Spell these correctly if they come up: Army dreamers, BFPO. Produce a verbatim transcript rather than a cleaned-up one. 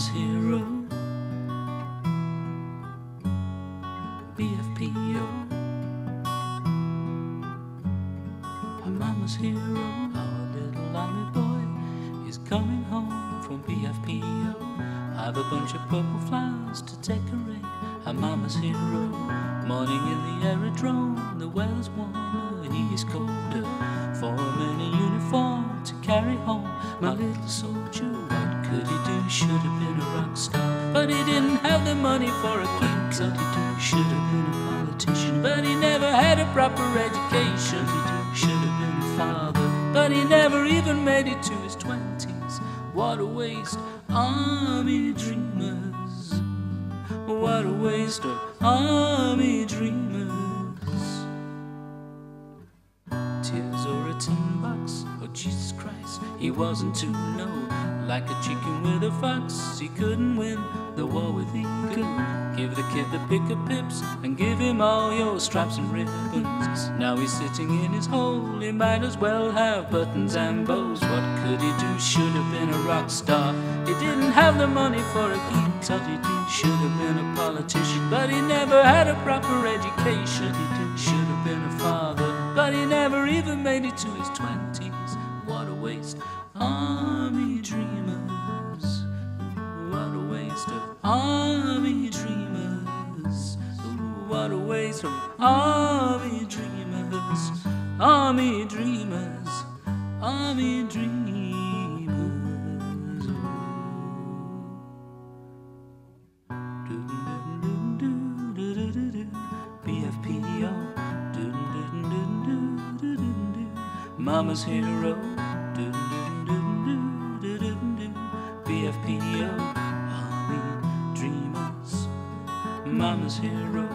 Dreamers hero. B F P O, my mama's hero. Our little army boy is coming home from B F P O. I've a bunch of purple flowers to decorate our mama's hero. Morning in the aerodrome, the weather's warmer and he is colder. Form in a uniform to carry home my little soldier. Could he do? Should have been a rock star, but he didn't have the money for a king. Could he do? Should have been a politician, but he never had a proper education. Could he do? Should have been a father, but he never even made it to his twenties. What a waste, army dreamers. What a waste of army dreamers. Tears or a tin box? Oh Jesus Christ, he wasn't to know. Like a chicken with a fox, he couldn't win the war with eagle. Give the kid the pick of pips and give him all your straps and ribbons. Now he's sitting in his hole, he might as well have buttons and bows. What could he do? Should have been a rock star. He didn't have the money for a king. Could he do? Should have been a politician, but he never had a proper education. He did. Should have been a father, but he never even made it to his twenties. What a waste. Army dreamers, what a waste of army dreamers. What a waste of army dreamers, army dreamers, army dreamers. B F P O, mama's hero. B F P O, army dreamers, mama's hero.